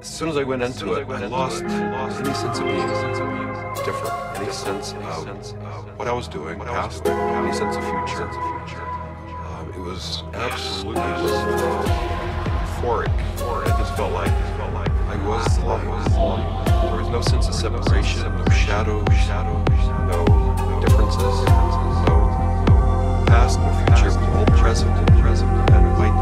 As soon as I went into it, I lost any sense of being different, any sense of what I was doing, past, any sense of future. It was absolutely euphoric. I just felt like I was the light. There was no sense of separation, no shadow, no differences, no past, no future, all present, and white.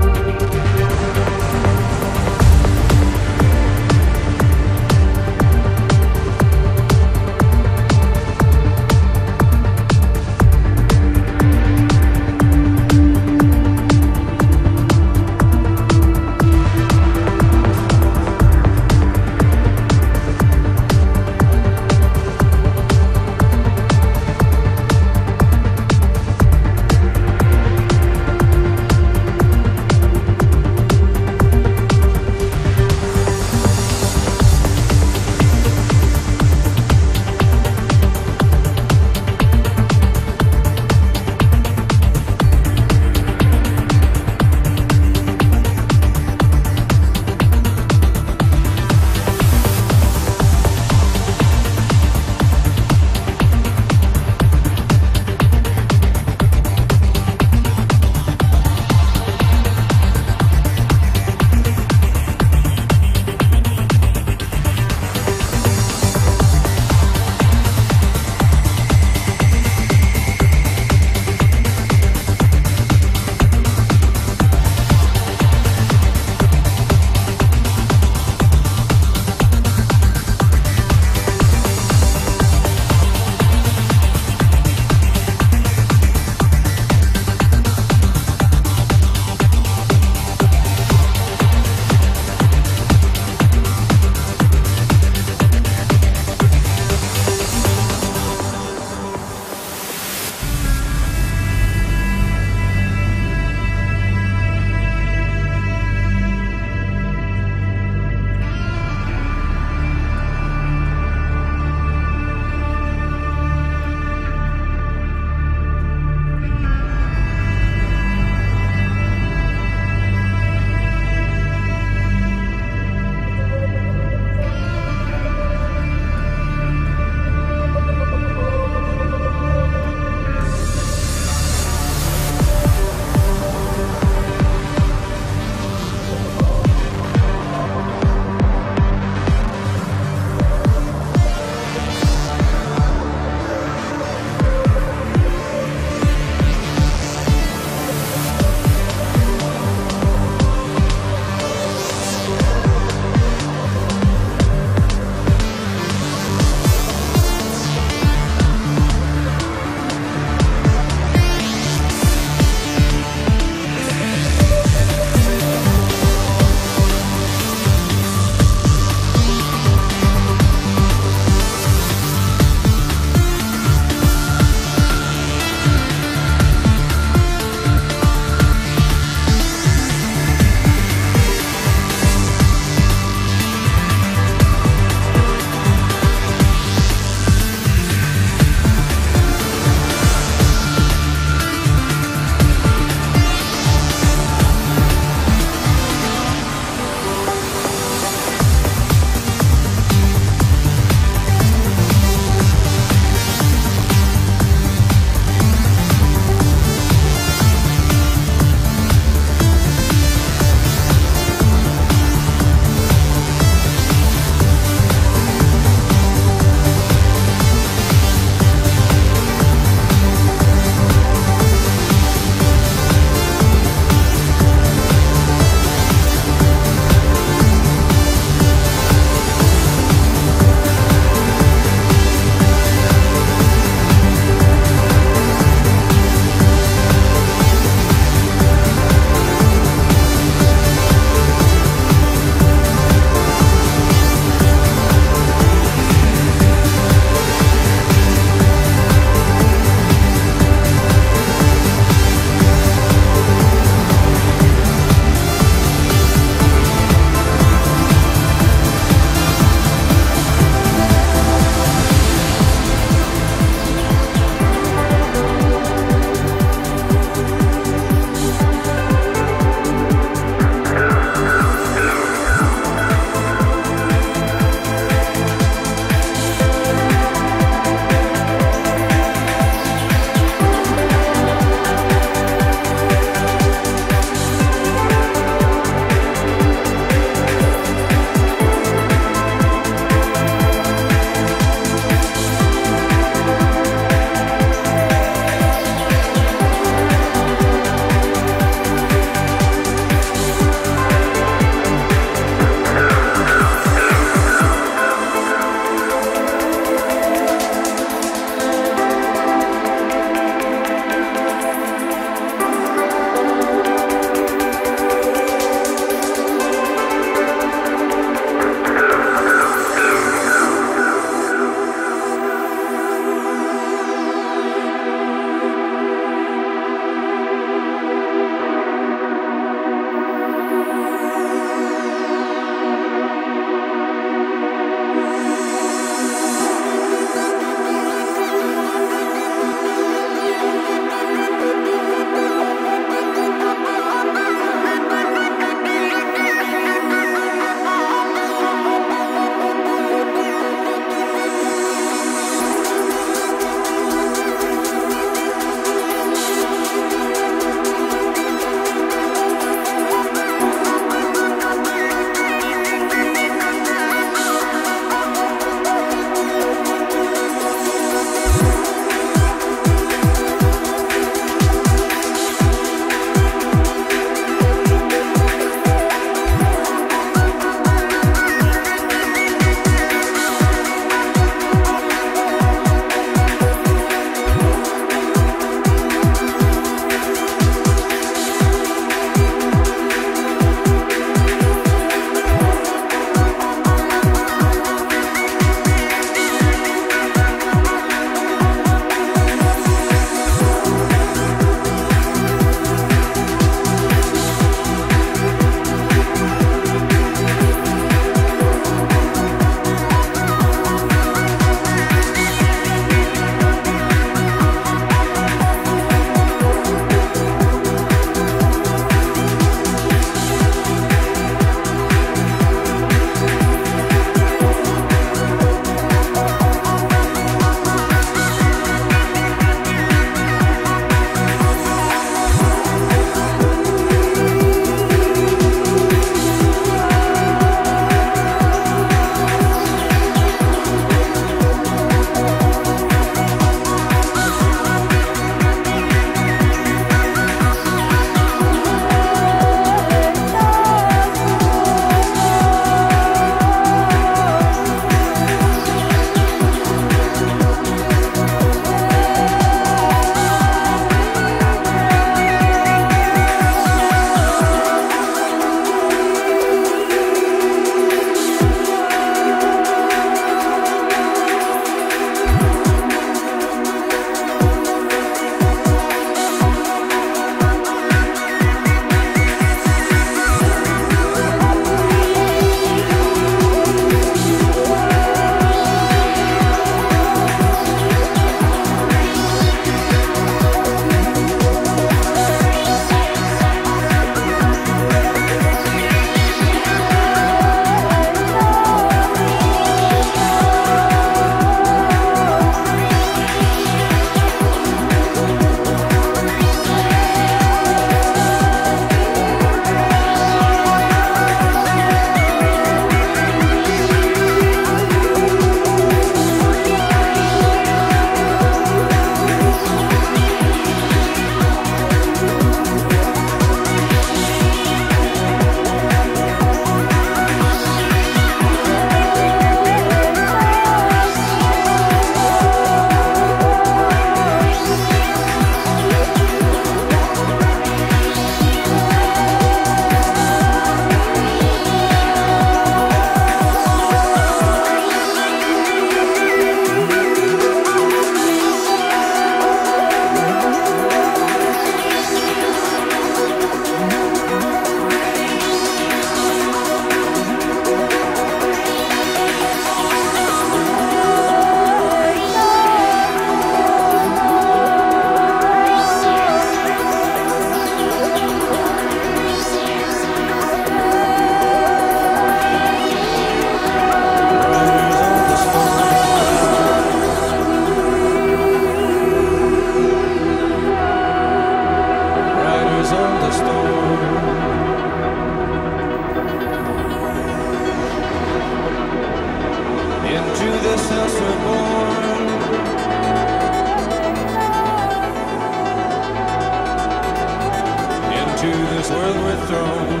this world we're thrown.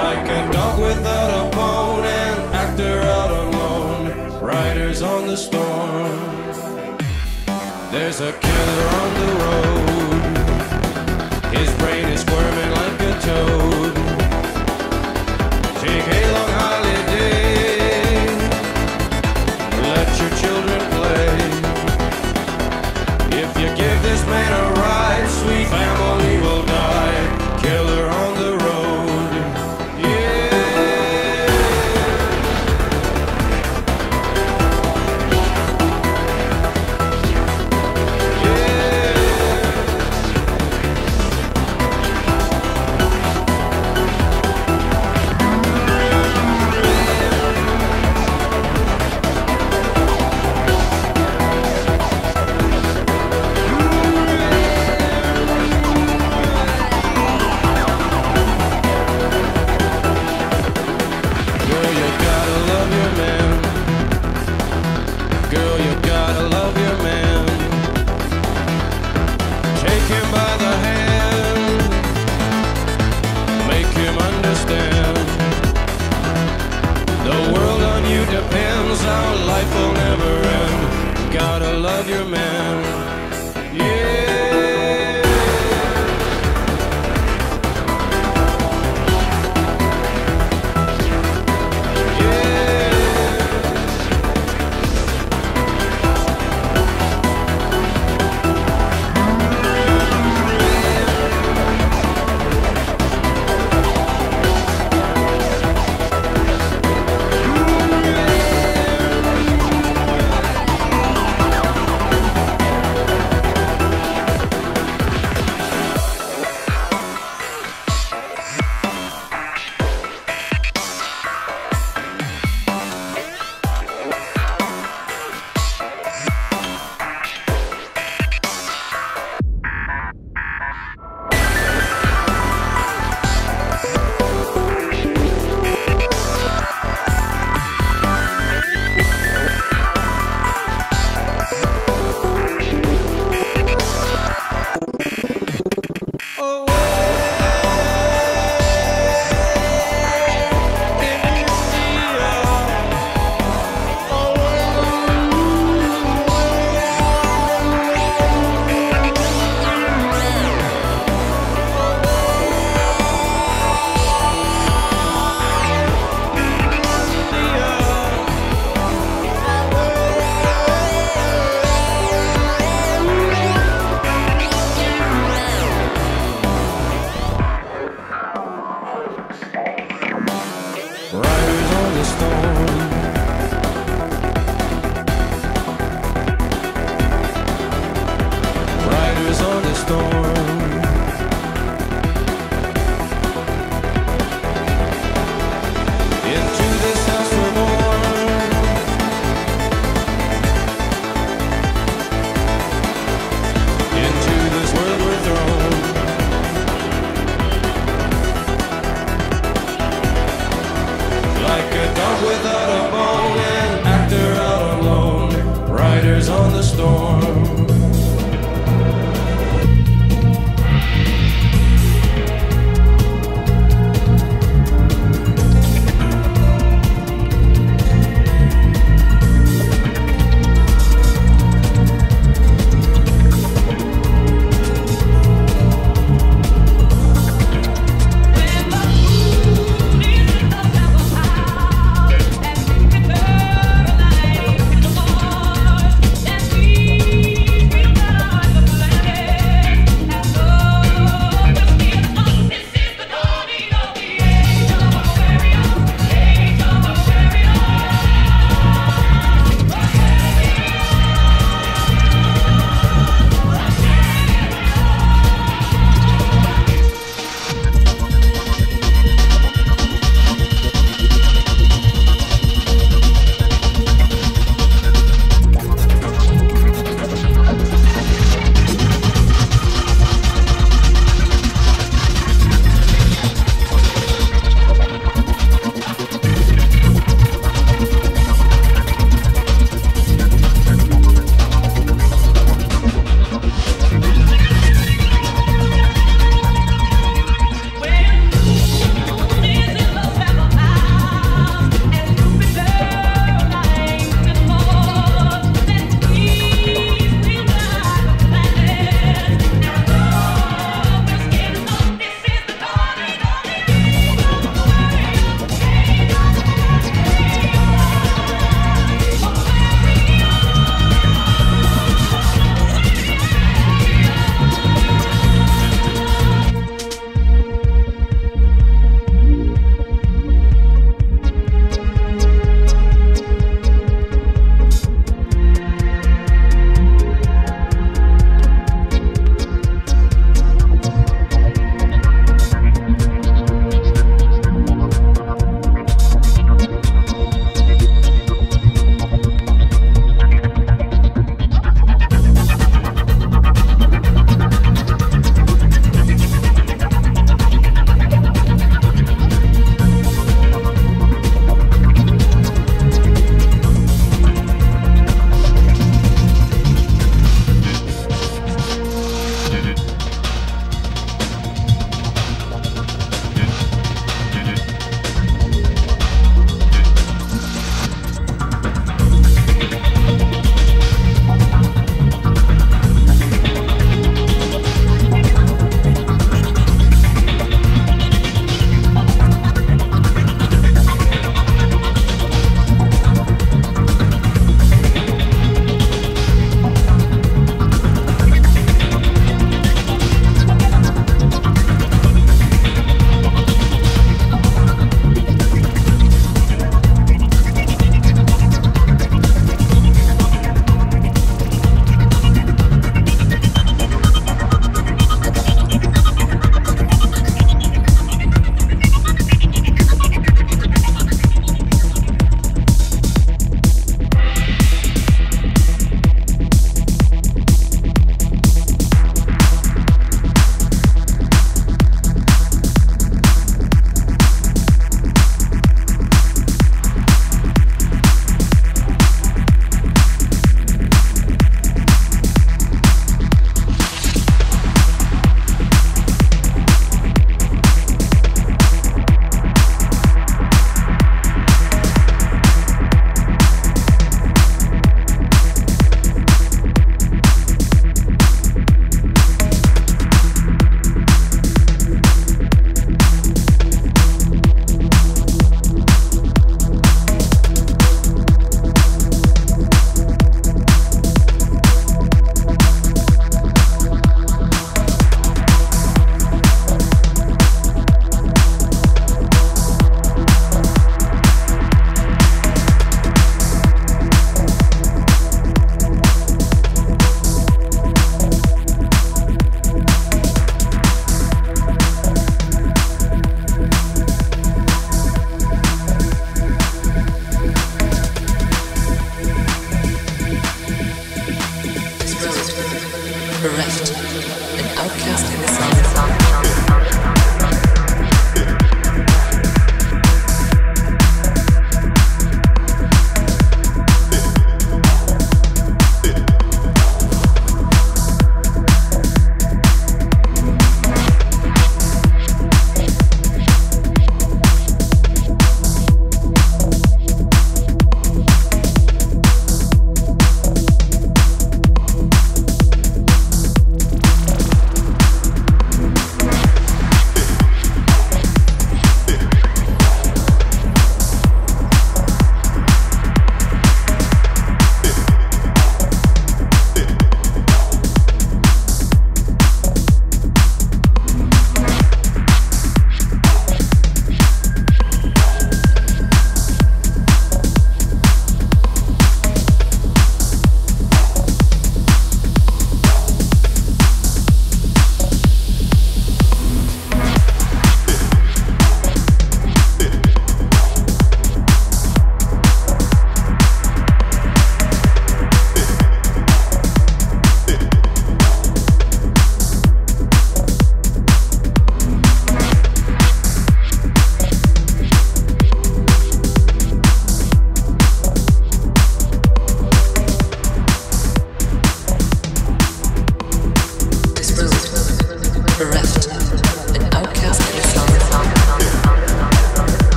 Like a dog without a bone, an actor out alone, riders on the storm. There's a killer on the road, his brain is squirming like a toad. Take a long holiday, let your children play. If you give this man a ride, sweet family will die. Killer on the road,